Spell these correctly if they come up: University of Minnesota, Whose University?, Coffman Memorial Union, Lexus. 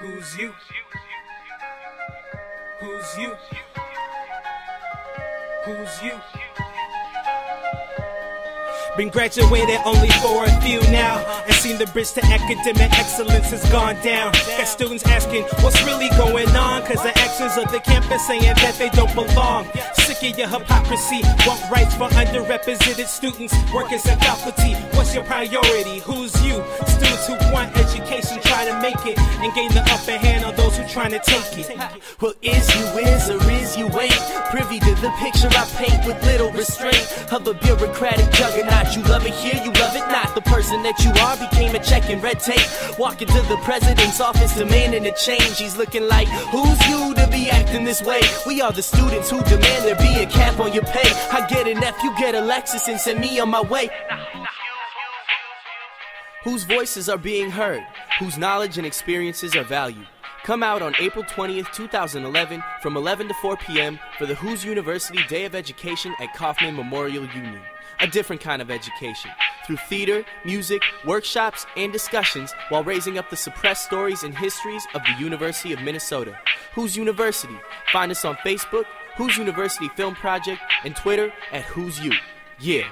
Who's you? Who's you? Who's you? Been graduated only for a few now, and seen the bridge to academic excellence has gone down. Got students asking what's really going on, cause the actions of the campus saying that they don't belong. Sick of your hypocrisy, want rights for underrepresented students, workers and faculty. What's your priority? Who's you? Students who want education try to make it and gain the upper hand on those who trying to take it. Well, is you is or is you ain't? Privy to the picture I paint with little restraint of a bureaucratic juggernaut. You love it here, you love it not. The person that you are became a check in red tape. Walking to the president's office demanding a change. He's looking like, who's you to be acting this way? We are the students who demand there be a cap on your pay. I get an F, you get a Lexus, and send me on my way. Whose voices are being heard, whose knowledge and experiences are valued. Come out on April 20th, 2011 from 11 to 4 p.m. for the Whose University Day of Education at Coffman Memorial Union. A different kind of education, through theater, music, workshops, and discussions while raising up the suppressed stories and histories of the University of Minnesota. Whose University? Find us on Facebook, Whose University Film Project, and Twitter at Who's You. Yeah.